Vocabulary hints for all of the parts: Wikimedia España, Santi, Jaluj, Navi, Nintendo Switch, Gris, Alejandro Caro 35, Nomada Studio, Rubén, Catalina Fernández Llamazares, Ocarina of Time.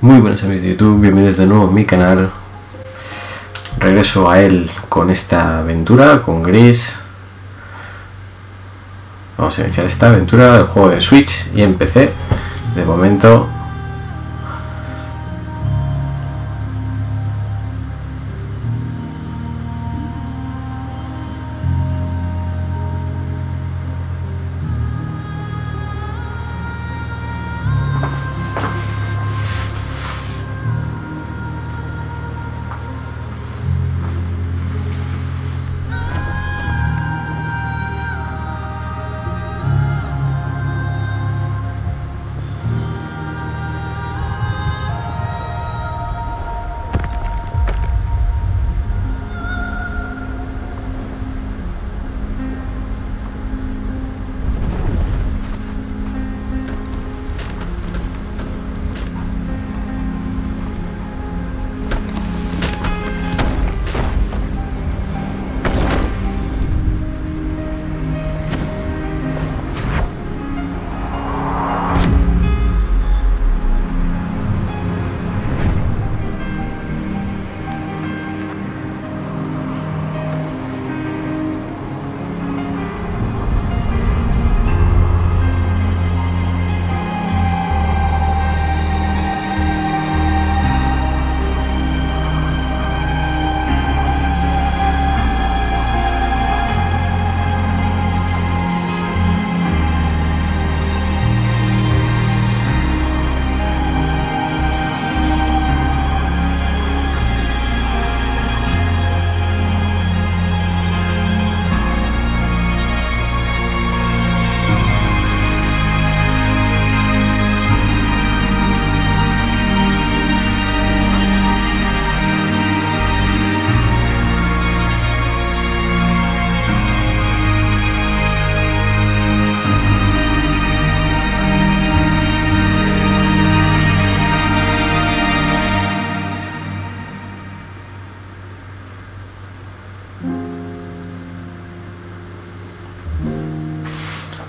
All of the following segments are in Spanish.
Muy buenas amigos de YouTube, bienvenidos de nuevo a mi canal. Regreso a él con esta aventura, con Gris. Vamos a iniciar esta aventura del juego de Switch y en PC. De momento...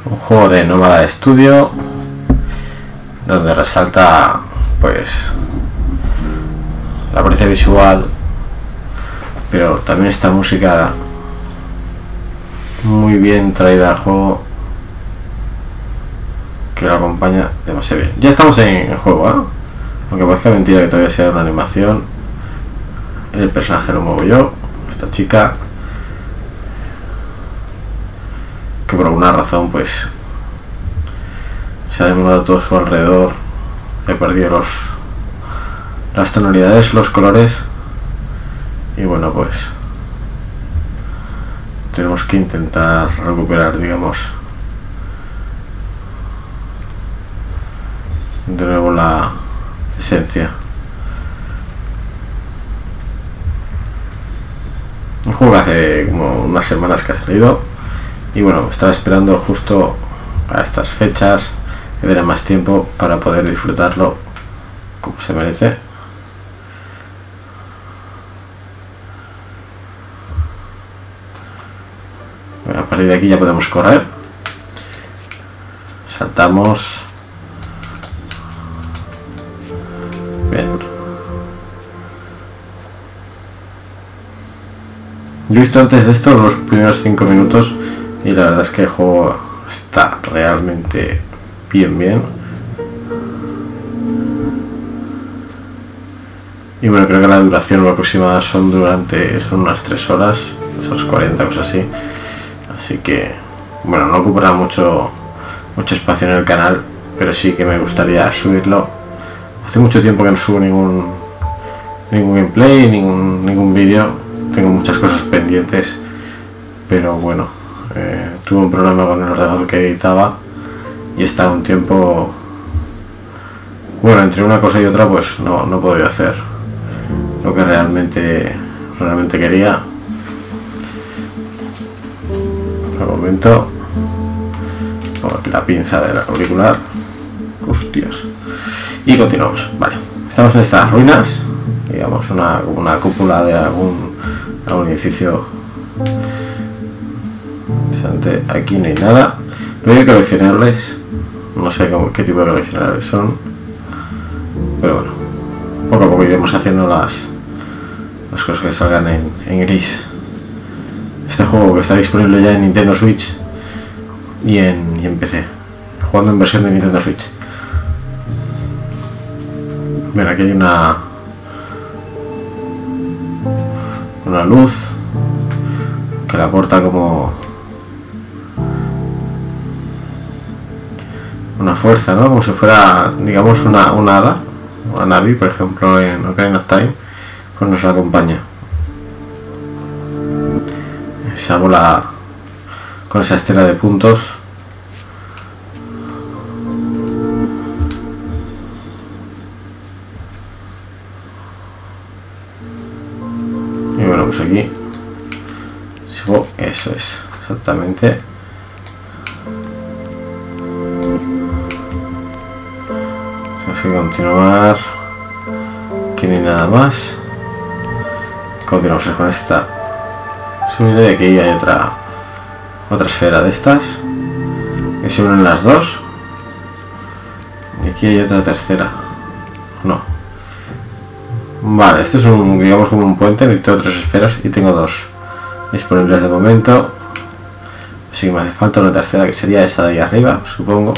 Un juego de Nomada Studio donde resalta pues la apariencia visual, pero también esta música muy bien traída al juego que lo acompaña demasiado bien. Ya estamos en el juego, aunque parezca mentira que todavía sea una animación. El personaje lo muevo yo, esta chica, que por alguna razón pues se ha demudado todo su alrededor. He perdido las tonalidades, los colores, y bueno, pues tenemos que intentar recuperar, digamos, de nuevo la esencia. Un juego que hace como unas semanas que ha salido. Y bueno, estaba esperando justo a estas fechas que daré más tiempo para poder disfrutarlo como se merece. Bueno, a partir de aquí ya podemos correr. Saltamos. Bien. Yo he visto antes de esto los primeros 5 minutos. Y la verdad es que el juego está realmente bien. Y bueno, creo que la duración aproximada son unas 3 horas, unas 40, cosas así. Así que, bueno, no ocupará mucho espacio en el canal, pero sí que me gustaría subirlo. Hace mucho tiempo que no subo ningún gameplay, ningún vídeo. Tengo muchas cosas pendientes, pero bueno. Tuve un problema con el ordenador que editaba y estaba un tiempo, bueno, entre una cosa y otra pues no podía hacer lo que realmente quería. Por el momento, la pinza del auricular, hostias, y continuamos. Vale, estamos en estas ruinas, digamos una cúpula de algún edificio. Aquí no hay nada. No voy a coleccionarles no sé qué tipo de coleccionables son, pero bueno, poco a poco iremos haciendo las cosas que salgan en Gris. Este juego que está disponible ya en Nintendo Switch y en PC, jugando en versión de Nintendo Switch. Bien, aquí hay una luz que la aporta como una fuerza, ¿no? Como si fuera, digamos, una hada, una Navi, por ejemplo, en Ocarina of Time, pues nos acompaña. Esa bola con esa estela de puntos. Y bueno, pues aquí subo, eso es, exactamente. Tenemos que continuar, que ni nada más. Continuamos con esta subida y aquí hay otra esfera de estas que se unen las dos, y aquí hay otra tercera. No, vale, esto es un, digamos, como un puente. Necesito tres esferas y tengo dos disponibles de momento, así que me hace falta una tercera, que sería esa de ahí arriba, supongo.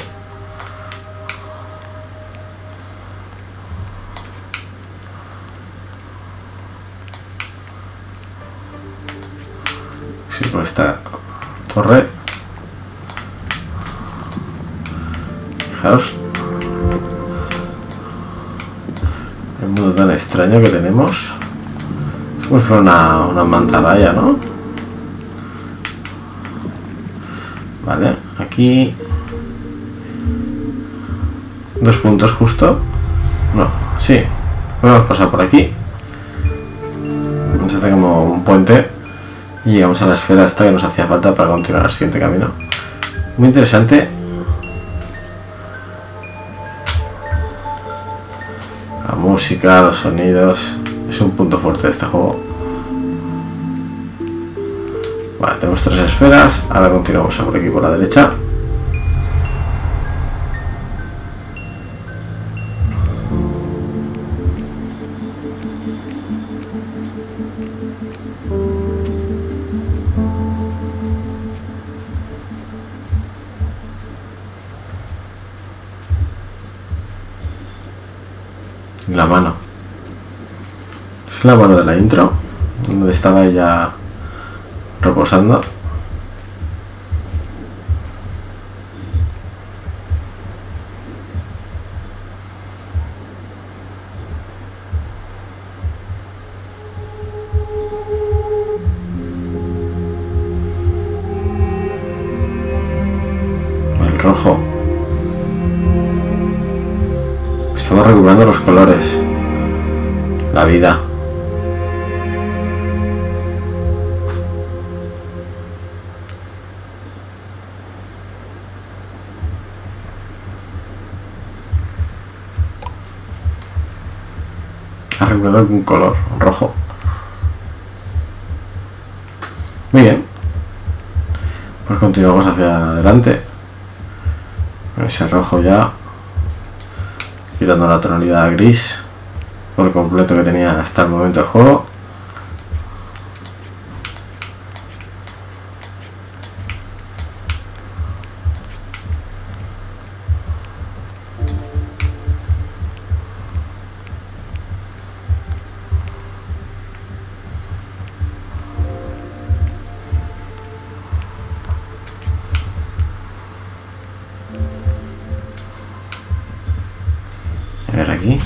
Sí, por esta torre. Fijaros el mundo tan extraño que tenemos. Es como si fuera una mantarraya, ¿no? Vale, aquí dos puntos justo. No, sí, podemos pasar por aquí. Vamos a hacer como un puente y llegamos a la esfera esta que nos hacía falta para continuar el siguiente camino. Muy interesante. La música, los sonidos, es un punto fuerte de este juego. Vale, tenemos tres esferas. Ahora continuamos por aquí por la derecha. La mano, es la mano de la intro, donde estaba ella reposando. El rojo. Estamos recuperando los colores, la vida. Ha recuperado algún color, rojo. Muy bien, pues continuamos hacia adelante. Ese rojo ya, quitando la tonalidad gris por completo que tenía hasta el momento el juego. A ver aquí.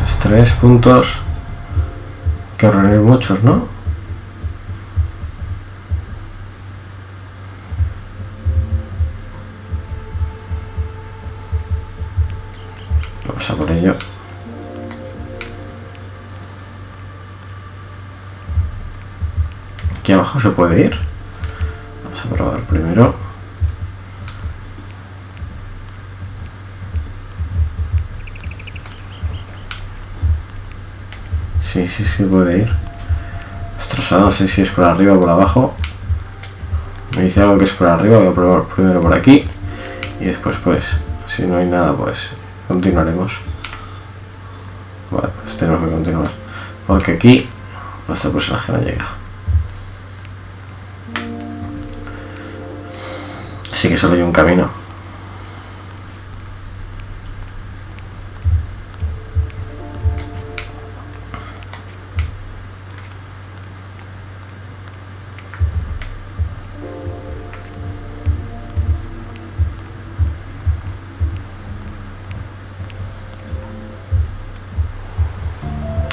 Los tres puntos que reunir muchos, ¿no? Vamos a por ello. Aquí abajo se puede ir. Vamos a probar primero. Sí, sí, sí puede ir. Ostras, no sé si es por arriba o por abajo. Me dice algo que es por arriba, voy a probar primero por aquí. Y después pues, si no hay nada pues continuaremos. Vale, pues tenemos que continuar. Porque aquí nuestro personaje no llega. Así que solo hay un camino.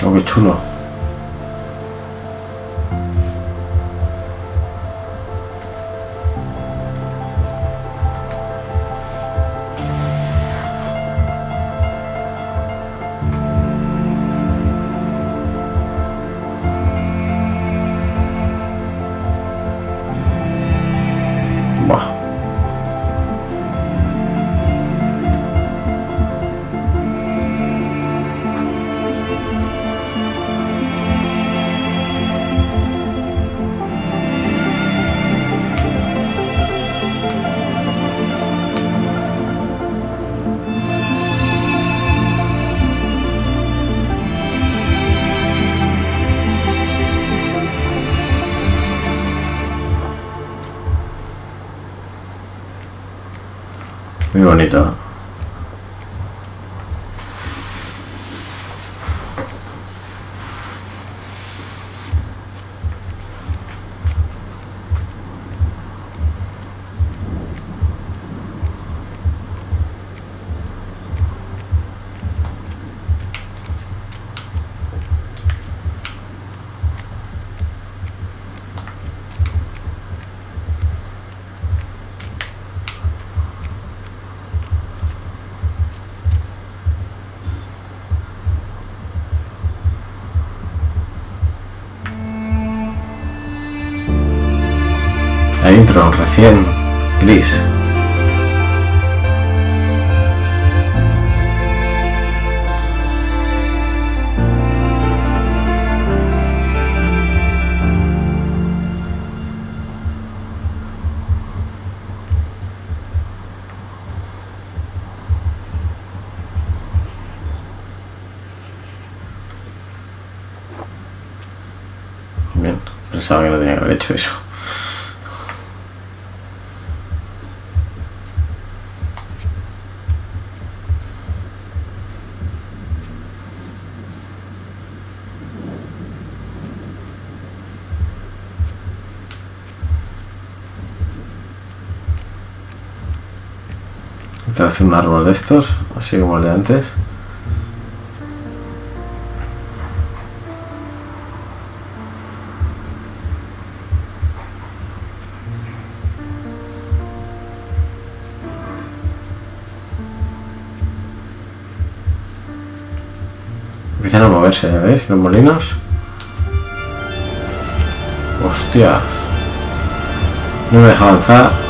Oh, qué chulo. Muy bonito. Intro recién Gris. Bien, pensaba que no tenía que haber hecho eso. Hacer un árbol de estos, así como el de antes. Empiezan a moverse, ¿ya veis? Los molinos. Hostias. No me deja avanzar.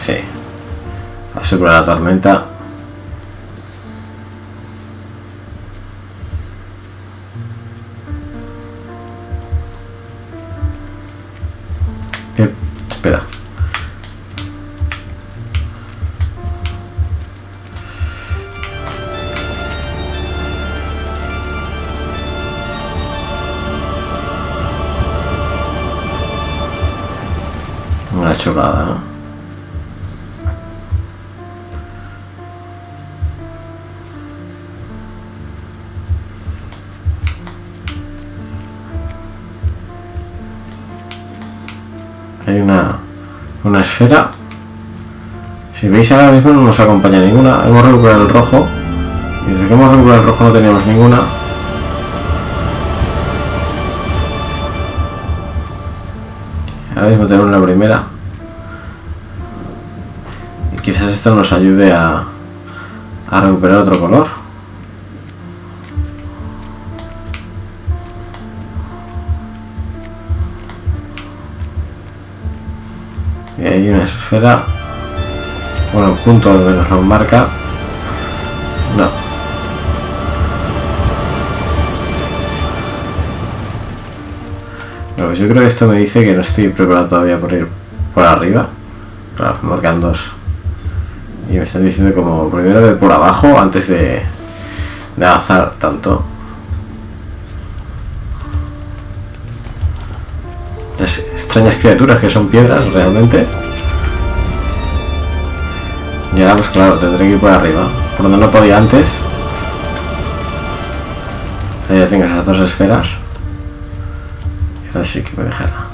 Sí, a superar la tormenta. Espera. Una chulada, ¿no? Hay una esfera. Si veis ahora mismo no nos acompaña ninguna. Hemos recuperado el rojo. Y desde que hemos recuperado el rojo no teníamos ninguna. Ahora mismo tenemos la primera. Y quizás esta nos ayude a recuperar otro color. Y hay una esfera, bueno, punto donde nos lo marca. No, No, pues yo creo que esto me dice que no estoy preparado todavía por ir por arriba, para marcar 2. Y me están diciendo como primero de por abajo antes de avanzar tanto. Las extrañas criaturas que son piedras realmente. Y ahora pues claro, tendré que ir por arriba. Por donde no podía antes. Ahí ya tengo esas dos esferas. Y ahora sí que me dejará.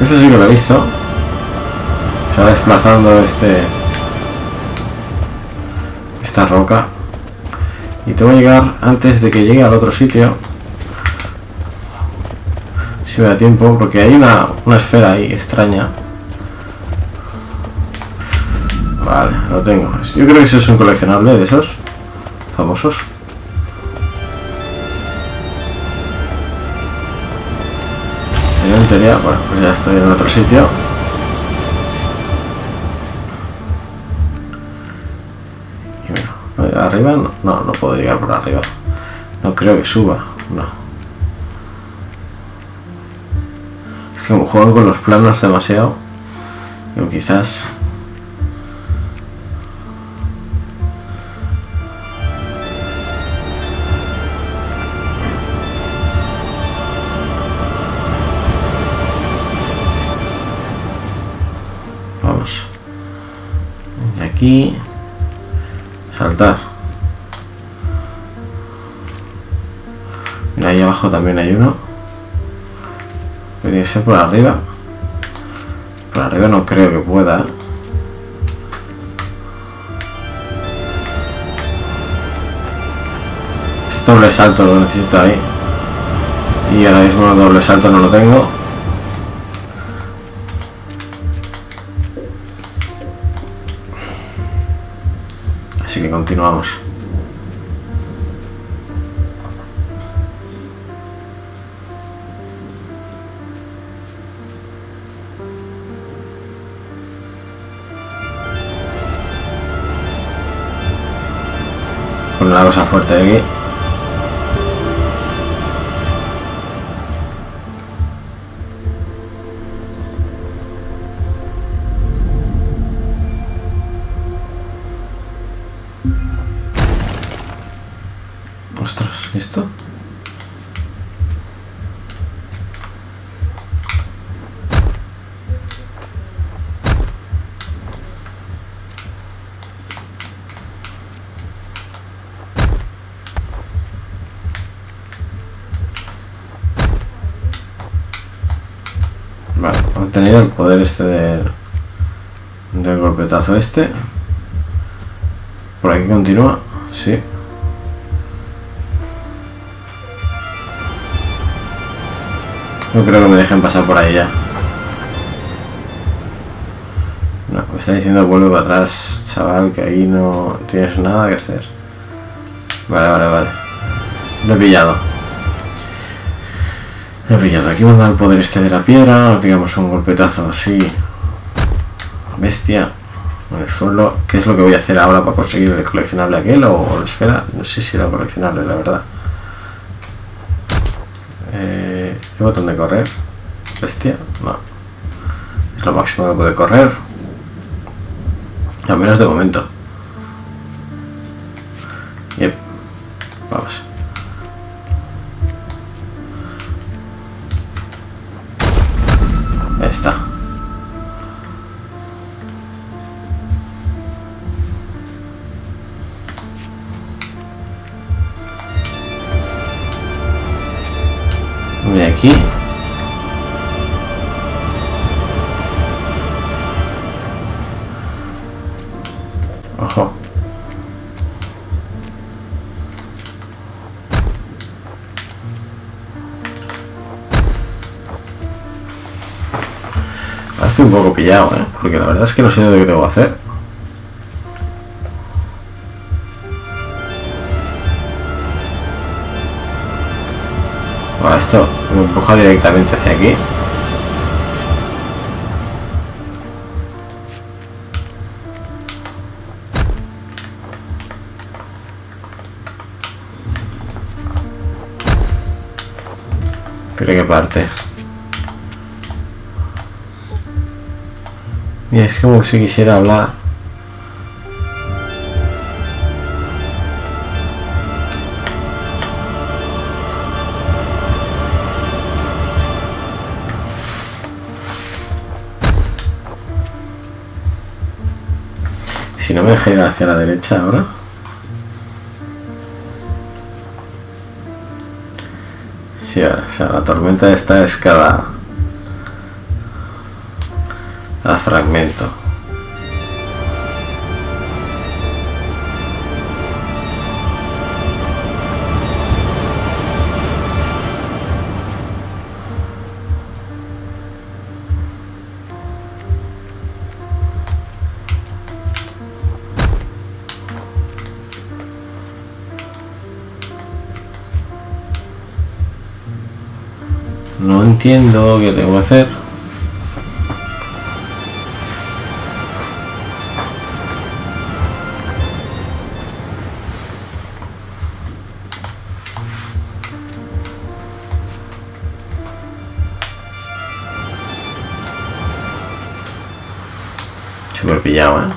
Eso sí que lo he visto. Se va desplazando esta roca. Y tengo que llegar antes de que llegue al otro sitio. Si me da tiempo, porque hay una esfera ahí extraña. Vale, lo tengo. Yo creo que eso es un coleccionable de esos famosos. En teoría, bueno, pues ya estoy en otro sitio. Y bueno, arriba no puedo llegar por arriba. No creo que suba, no. Es que me juego con los planos demasiado. O quizás... Aquí saltar. Mira, ahí abajo también hay uno. Tiene que ser por arriba. Por arriba no creo que pueda. Este doble salto lo necesito ahí. Y ahora mismo el doble salto no lo tengo. Así que continuamos. Pon la cosa fuerte de aquí. ¿Esto? Vale, he obtenido el poder del golpetazo este. Por aquí continúa, sí. No creo que me dejen pasar por ahí ya. No, me está diciendo vuelve para atrás, chaval, que ahí no tienes nada que hacer. Vale. Lo he pillado. Aquí me han dado el poder de la piedra, digamos un golpetazo así. Bestia. En el suelo. ¿Qué es lo que voy a hacer ahora para conseguir el coleccionable aquel o la esfera? No sé si era coleccionable, la verdad. ¿El botón de correr? Bestia, no. Es lo máximo que puede correr. Al menos de momento. Yep. Vamos. Ahí está. Aquí Ajá. Estoy un poco pillado, ¿eh? Porque la verdad es que no sé de qué tengo que hacer. Bueno, esto me empuja directamente hacia aquí. ¿Pero qué parte? Y es como si quisiera hablar. Si no me deja ir hacia la derecha ahora. Sí, ahora, o sea, la tormenta esta es cada... a fragmento. No entiendo qué tengo que hacer. Súper pillado, ¿eh?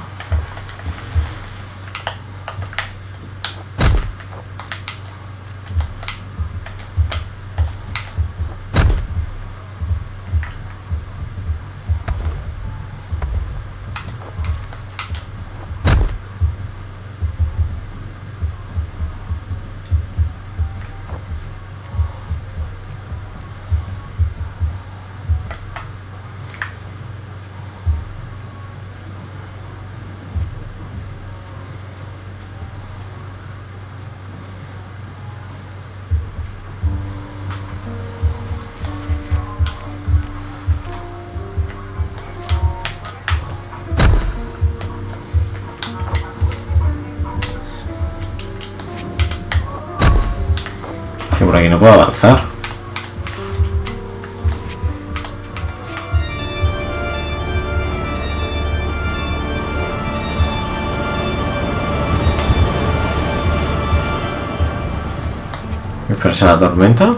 Por aquí no puedo avanzar. Dispersa la tormenta.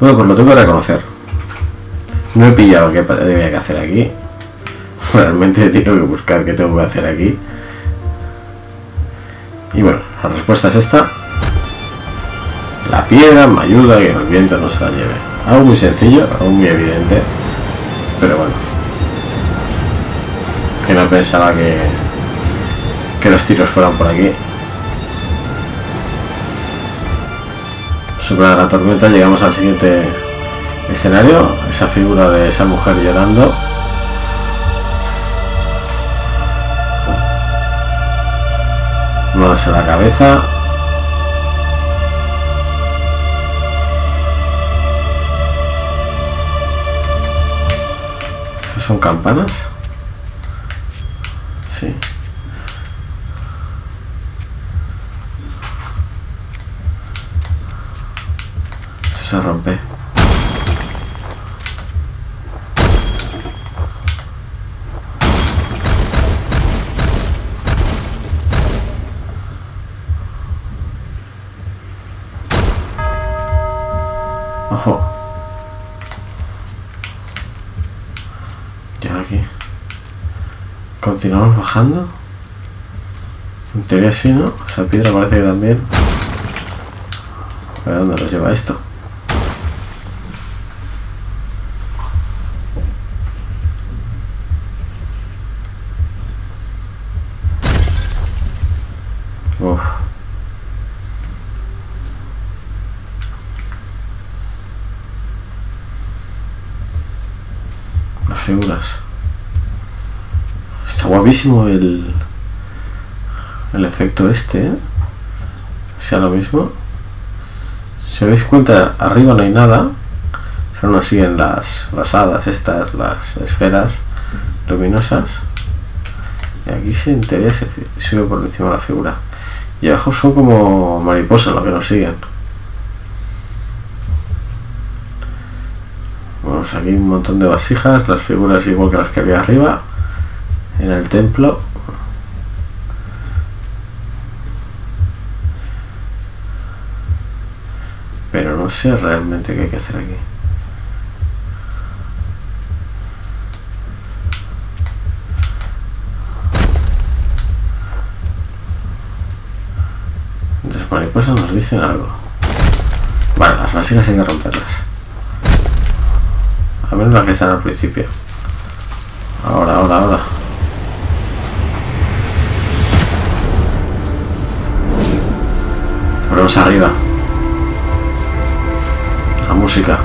Bueno, pues lo tengo que reconocer. No he pillado qué tenía que hacer aquí. Realmente tengo que buscar qué tengo que hacer aquí. Y bueno, la respuesta es esta. La piedra me ayuda a que el viento no se la lleve. Algo muy sencillo, algo muy evidente. Pero bueno. Que no pensaba que los tiros fueran por aquí. Superar la tormenta, llegamos al siguiente escenario, esa figura de esa mujer llorando. Manos en la cabeza. ¿Estas son campanas? Sí. Se rompe. Ojo. ¿Continuamos bajando? En teoría sí, ¿no? Esa piedra parece que también. ¿Para dónde nos lleva esto? Uf. Las figuras. Está guapísimo el efecto este, ¿eh? Sea lo mismo. Si os dais cuenta, arriba no hay nada. Solo nos siguen las hadas estas, las esferas luminosas. Y aquí se interesa, sube por encima de la figura. Y abajo son como mariposas los que nos siguen. Vamos, aquí hay un montón de vasijas, las figuras igual que las que había arriba, en el templo. Pero no sé realmente qué hay que hacer aquí. Las mariposas nos dicen algo. Vale, las vasijas hay que romperlas. A menos las que están al principio. Ahora. Volvemos arriba. La música.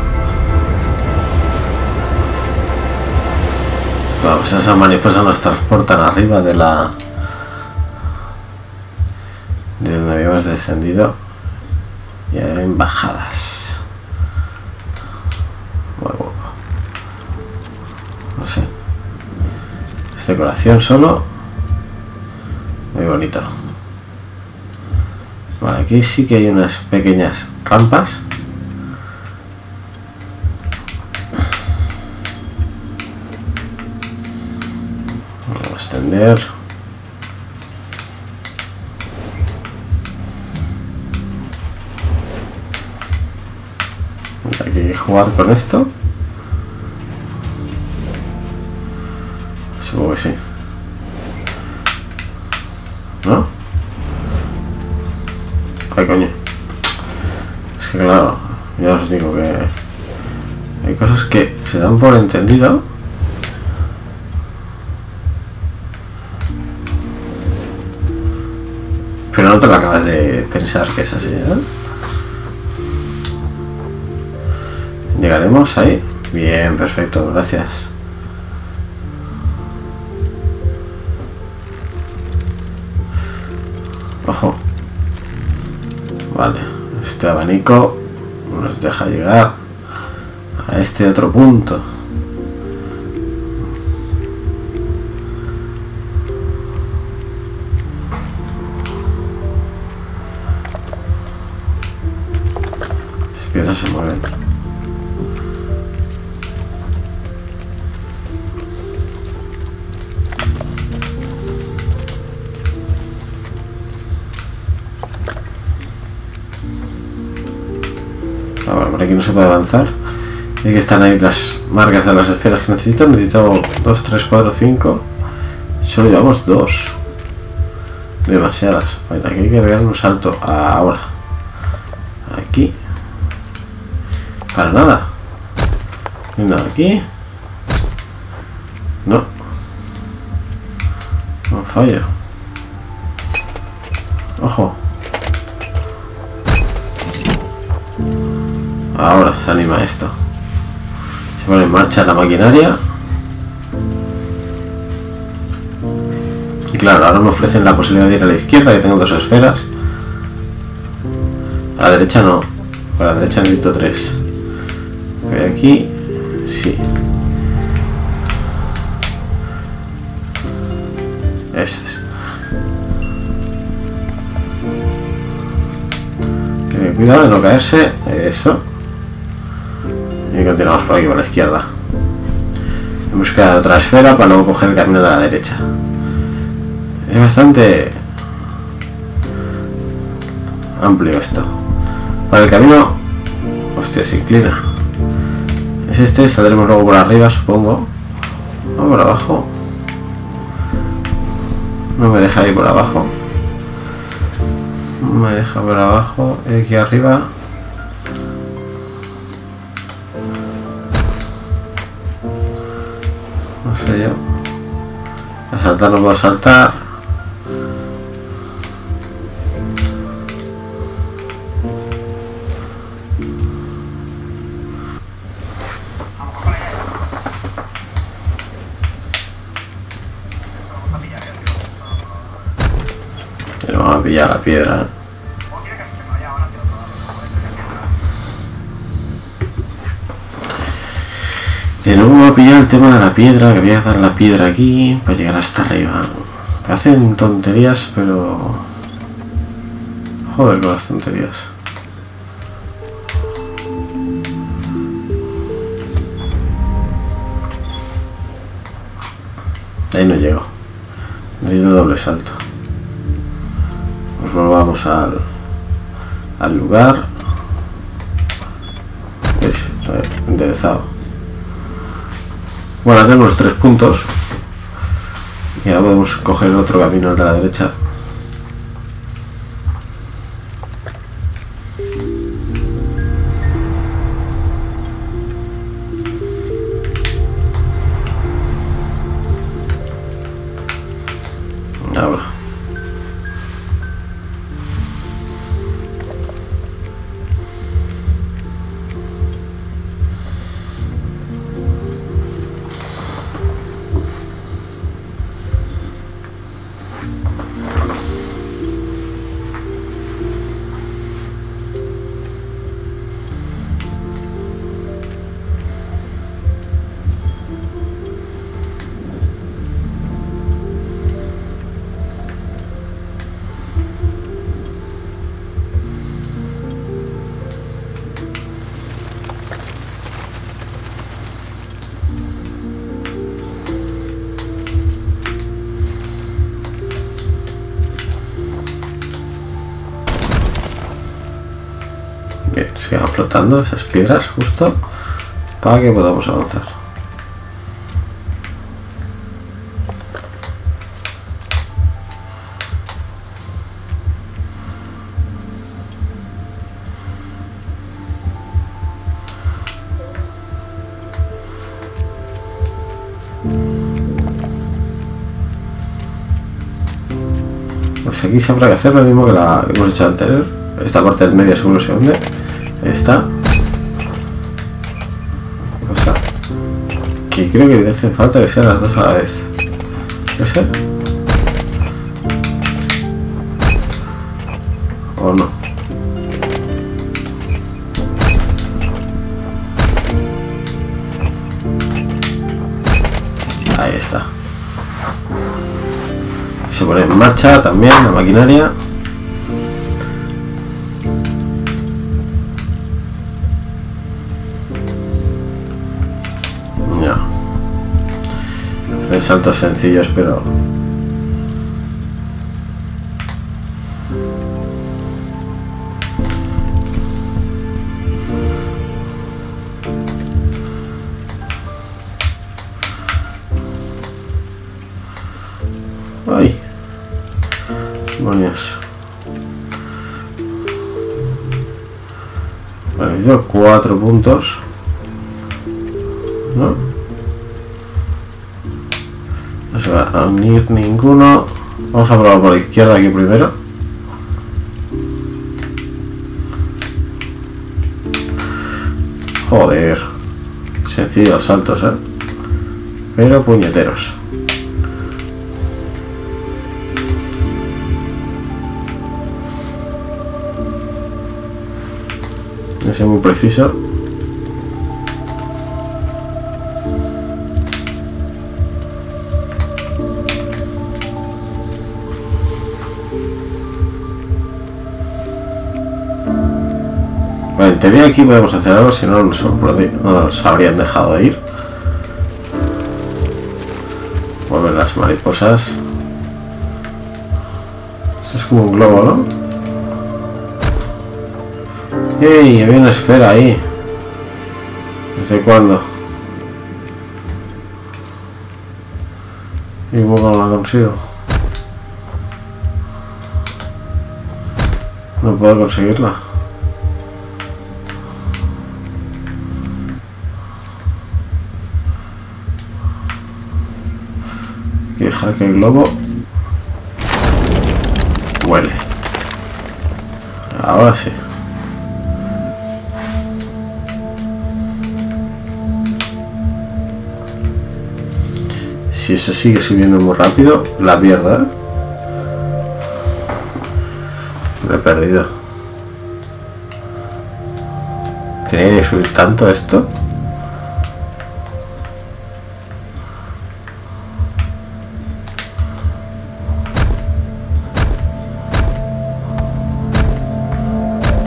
Pues esas mariposas nos transportan arriba de la... de donde habíamos descendido. Y ahora hay embajadas. Muy guapo. No sé. Es decoración solo. Muy bonito. Vale, aquí sí que hay unas pequeñas rampas. Vamos a extender. Hay que jugar con esto. Supongo que sí. ¿No? Ay, coño. Es que claro, ya os digo que hay cosas que se dan por entendido. Pero no te lo acabas de pensar que es así, ¿eh? ¿Llegaremos ahí? Bien, perfecto, gracias. Ojo. Vale, este abanico nos deja llegar a este otro punto. Las piedras se mueven. Aquí no se puede avanzar. Y que están ahí las marcas de las esferas que necesito. Necesito 2, 3, 4, 5. Solo llevamos 2. Demasiadas. Bueno, aquí hay que pegar un salto. Ahora. Aquí. Para nada. No hay nada aquí. No. No fallo. Ojo. Ahora se anima esto. Se pone en marcha la maquinaria. Y claro, ahora me ofrecen la posibilidad de ir a la izquierda, que tengo 2 esferas. A la derecha no. Para la derecha necesito 3. Voy aquí. Sí. Eso es. Cuidado de no caerse. Eso. Y continuamos por aquí, por la izquierda, en busca de otra esfera para luego coger el camino de la derecha. Es bastante amplio esto. Para el camino... Hostia, se inclina. Es este, saldremos luego por arriba, supongo. Vamos por abajo. No me deja ir por abajo. No me deja por abajo. Aquí arriba. No sé yo. A saltar no puedo saltar. Pero vamos a pillar la piedra. De nuevo voy a pillar el tema de la piedra, que voy a dar la piedra aquí para llegar hasta arriba. Hacen tonterías, pero... joder con las tonterías. Ahí no llego. Necesito doble salto. Pues volvamos al lugar. ¿Veis? A ver, enderezado. Bueno, tenemos los 3 puntos y ahora podemos coger otro camino al de la derecha. Ahora. Bien, se van flotando esas piedras justo para que podamos avanzar. Pues aquí siempre hay que hacer lo mismo que la que hemos hecho anterior. Esta parte del medio seguro se hunde. Esta. ¿Qué pasa? Que creo que me hace falta que sean las dos a la vez. ¿Puede ser? ¿O no? Ahí está. Se pone en marcha también la maquinaria. Saltos sencillos, pero ay, demonios. Vale, necesito 4 puntos, ¿no? No se va a unir ninguno. Vamos a probar por la izquierda aquí primero. Joder. Sencillos los saltos, ¿eh? Pero puñeteros. No soy muy preciso. Tenía aquí, podemos hacer algo, si no nos habrían dejado de ir. Vuelven las mariposas. Esto es como un globo, ¿no? ¡Ey! Había una esfera ahí. ¿Desde cuándo? ¿Y cómo no la consigo? No puedo conseguirla. Hay que dejar que el globo huele. Ahora sí. Si eso sigue subiendo muy rápido, la mierda, ¿eh? Me he perdido. ¿Tenía que subir tanto esto?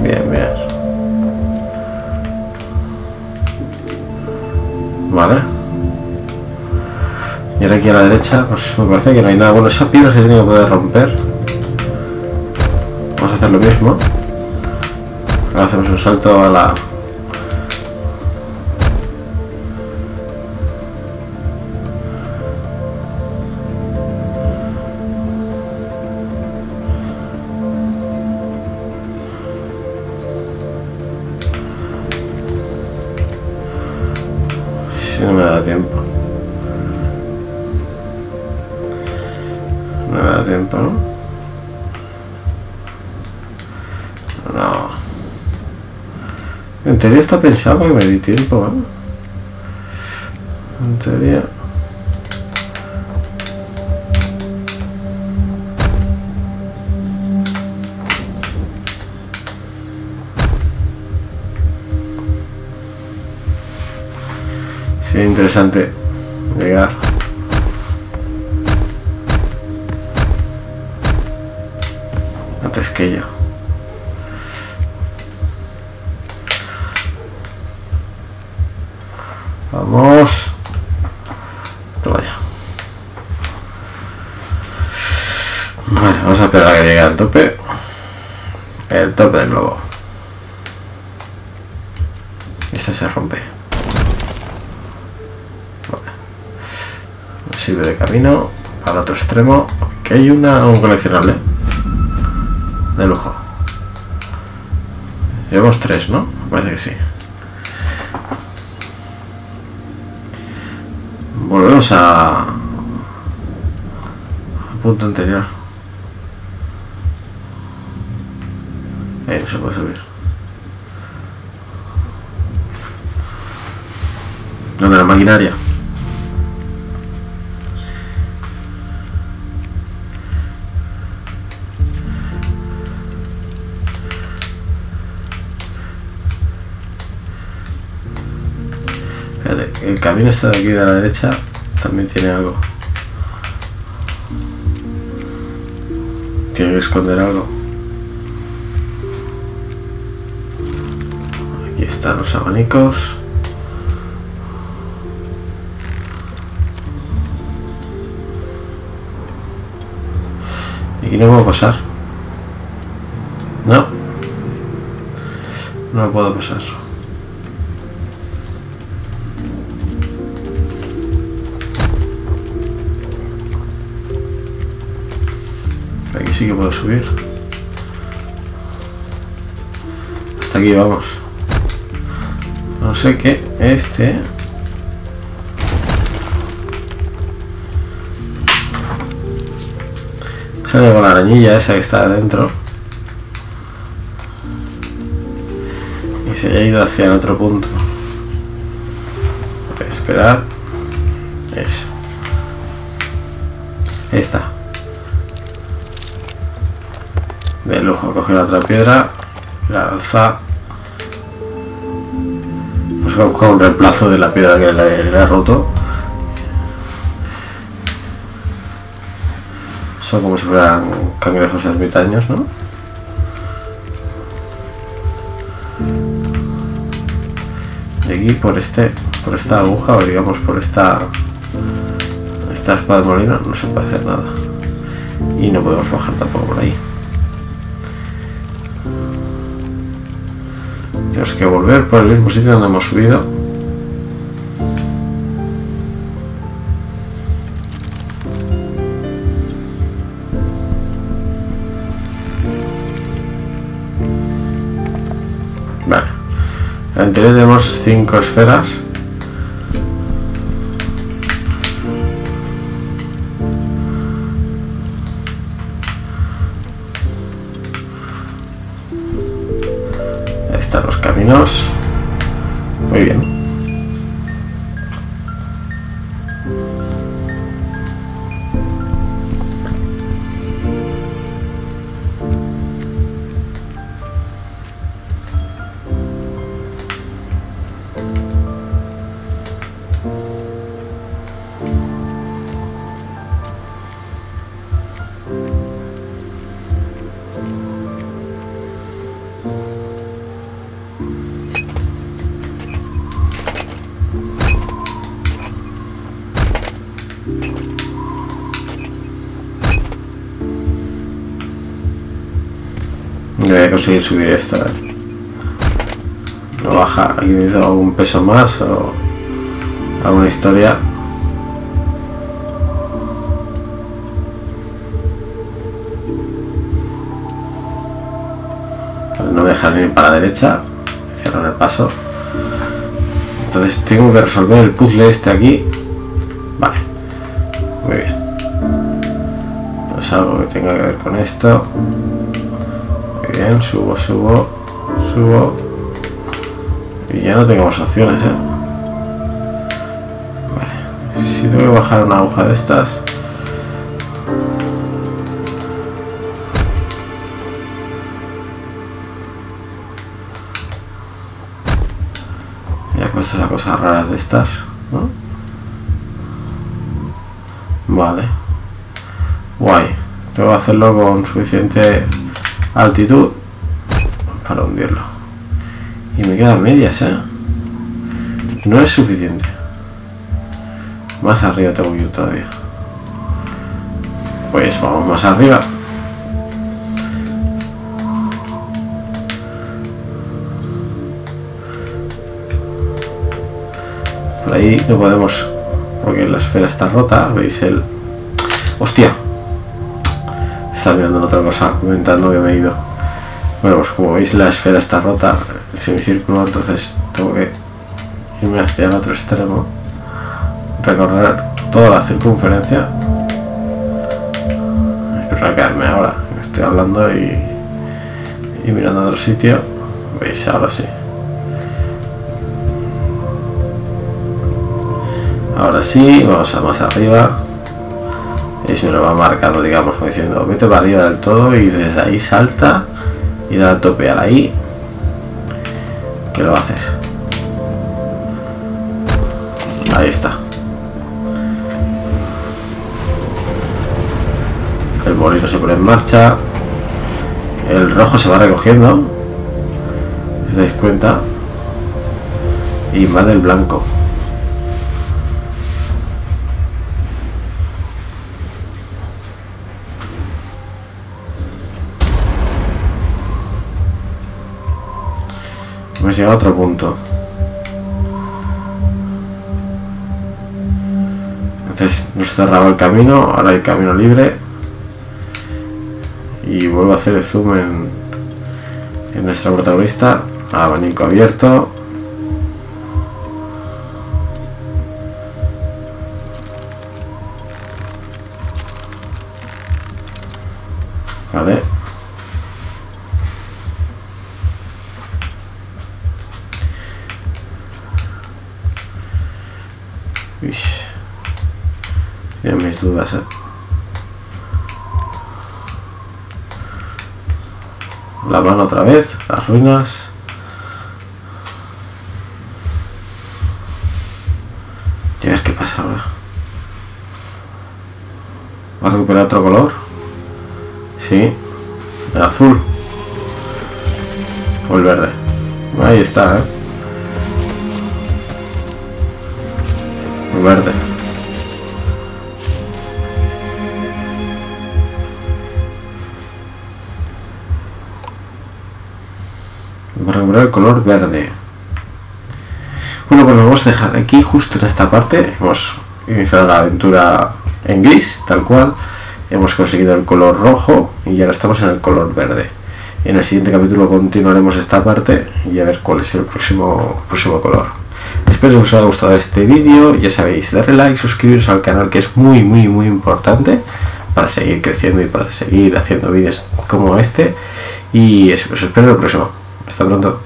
Bien, bien. Vale. Y ahora aquí a la derecha, pues me parece que no hay nada. Bueno, esa piedra se tiene que poder romper. Vamos a hacer lo mismo. Ahora hacemos un salto a la... Si no me da tiempo. No me da tiempo, ¿no? No. En teoría está pensado para que me di tiempo, ¿eh? En teoría. Sería interesante llegar. Antes que yo. Vamos. Toma ya. Vale, vamos a esperar a que llegue al tope. El tope del globo. Y este se rompe. Vale. Nos sirve de camino para el otro extremo. Que hay un coleccionable. De lujo. Llevamos 3, ¿no? Me parece que sí. Volvemos a punto anterior. Ahí no se puede subir. ¿Dónde la maquinaria? El camino este de aquí de la derecha también tiene algo. Tiene que esconder algo. Aquí están los abanicos. Y aquí no puedo pasar. No. No puedo pasar. Aquí sí que puedo subir. Hasta aquí vamos. No sé qué. Este. Sale con la arañilla esa que está adentro. Y se haya ido hacia el otro punto. Voy a esperar. Eso. Ahí está. De lujo, coge la otra piedra, la alza. Pues voy a buscar un reemplazo de la piedra que le ha roto. Son como si fueran cangrejos ermitaños, ¿no? Y aquí por esta aguja, o digamos por esta espada de molino, no se puede hacer nada. Y no podemos bajar tampoco por ahí. Tenemos que volver por el mismo sitio donde hemos subido. Vale. En el interior tenemos 5 esferas. Ahí están los caminos. Muy bien. Debería conseguir subir esta. No baja. Aquí necesito algún peso más o alguna historia. No me dejan ir para la derecha. Cierran el paso. Entonces tengo que resolver el puzzle este aquí. Vale. Muy bien. No es algo que tenga que ver con esto. Bien, subo y ya no tenemos opciones, ¿eh? Vale, si tengo que bajar una aguja de estas, ya he puesto esas cosas raras de estas, ¿no? Vale, guay, tengo que hacerlo con suficiente altitud para hundirlo y me quedan medias, ¿eh? No es suficiente, más arriba tengo que ir todavía, pues vamos más arriba. Por ahí no podemos porque la esfera está rota, veis el... ¡Hostia! Estaba mirando en otra cosa, comentando que me he ido. Bueno, pues como veis la esfera está rota, el semicírculo, entonces tengo que irme hacia el otro extremo, recorrer toda la circunferencia. Espero no quedarme ahora, estoy hablando y mirando a otro sitio. Veis, ahora sí. Ahora sí, vamos a más arriba. Y se me lo va marcando, digamos, como diciendo, vete para arriba del todo y desde ahí salta y da al tope al ahí. ¿Qué lo haces? Ahí está. El molino se pone en marcha. El rojo se va recogiendo. ¿Os dais cuenta? Y va del blanco. Hemos llegado a otro punto. Antes nos cerraba el camino, ahora hay camino libre. Y vuelvo a hacer el zoom en nuestro protagonista. Abanico abierto. Vale. Tienen mis dudas, ¿eh? La mano otra vez, las ruinas. Y a ver qué pasa ahora. ¿Va a recuperar otro color? Sí, el azul o el verde. Ahí está, ¿eh? El verde. Para recuperar el color verde. Bueno, pues lo vamos a dejar aquí justo en esta parte. Hemos iniciado la aventura en gris, tal cual. Hemos conseguido el color rojo y ahora estamos en el color verde. En el siguiente capítulo continuaremos esta parte y a ver cuál es el próximo color. Espero que os haya gustado este vídeo. Ya sabéis, darle like, suscribiros al canal, que es muy importante para seguir creciendo y para seguir haciendo vídeos como este. Y os espero en el próximo. Hasta pronto.